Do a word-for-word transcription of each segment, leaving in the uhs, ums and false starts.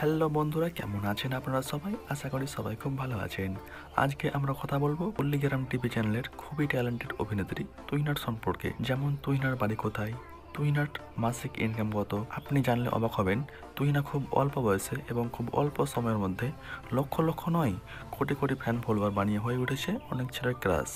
Hello बंधुरा केमन आछेन आपनारा सबाई आशा करी सबाई खूब भालो आछेन। आज के आमरा कथा बोलबो पल्लिग्राम टीवी चैनलेर खूबई टैलेंटेड अभिनेत्री तुहिनार सम्पर्के। जेमन तुहिनार बाड़ी कोथाय, तुहिनार मासिक इनकाम कत आपनी जानले अबाक हबेन। तुहिना खूब अल्प बयसे एबं खूब अल्प समयेर मध्ये लक्ष लक्ष नय कोटी कोटी फैन फलोवर बानिये हये उठेछे अनेक छेलेर क्राश।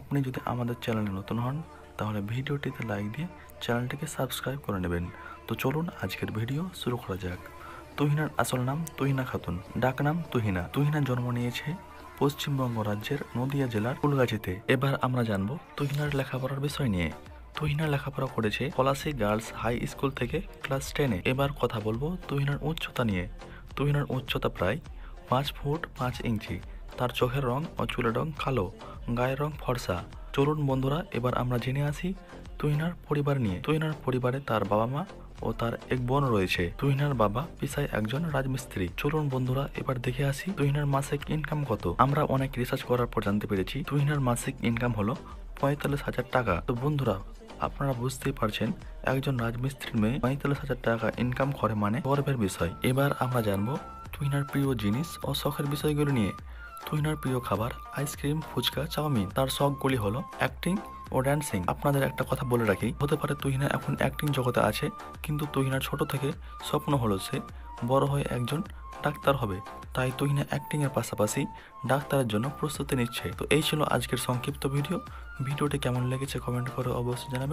आपनी जोदि आमादेर चैनेले नतुन हन ताहले भिडियोटिते लाइक दिये चैनलटिके सबस्क्राइब करे नेबेन। तो चलुन आजकेर भिडियो शुरू करा जाक। तुहिनार आसल नाम तुहिना खातुन, डाक नाम तुहिना। तुहिना जन्म निये पश्चिम बंग राज्य नदिया जिलार फुलगाछीते। एबार आमरा जानबो तुहिनार लेखापड़ार विषय निये। तुहिना लेखापड़ा करेछे पलासी गार्लस हाई स्कूल थेके क्लास टेने। एबार कथा बोलबो तुहिनार उच्चता निये। तुहिनार उच्चता प्राय पाँच फुट पाँच इंची। तार चोखेर रंग और चुलेर रंग कालो, गायेर रंग फर्सा। चलुन बंधुरा एबार आमरा जेने आसि तुहिनार परिवार निये। तुहिनार परिवारे तार बाबा मा और तार एक बोन रयेछे। तुहिनार बाबा पेशाय एकजन राजमिस्त्री। चलुन बंधुरा एबार देखे आसि तुहिनार मासिक इनकाम कत। आमरा अनेक रिसार्च करार पर जानते पेरेछि तुहिनार मासिक इनकाम हलो पैंताल्लिस हजार टाका। तो बंधुरा आपनारा बुझतेई पारछेन एकजन राजमिस्त्रीर मेये पैंताल्लिस हजार टाका इनकाम करे माने गर्वेर विषय। एबार आमरा जानबो तुहिनार प्रिय जिनिस और शखेर विषयगुलो निये। तुहिनार प्रिय खाबार आइसक्रीम, फुचका, चाउमिन। तार शखगुली हलो एक्टिंग और डांसिंग। अपन एक कथा बोले रखी होते पारे तुहिना एखन एक्टिंग जगते आछे, किन्तु तुहिनार छोटो थेके स्वप्न हलो से बड़ हये एकजन डाक्तार हबे। ताई तुहिना एक्टिंगेर पाशापाशि डाक्तारेर जोन्नो प्रस्तुति निच्छे। तो एई छिलो आजकेर संक्षिप्त भिडियो। भिडियोटी केमन लेगेछे कमेंट करे अवश्यई जानाबेन।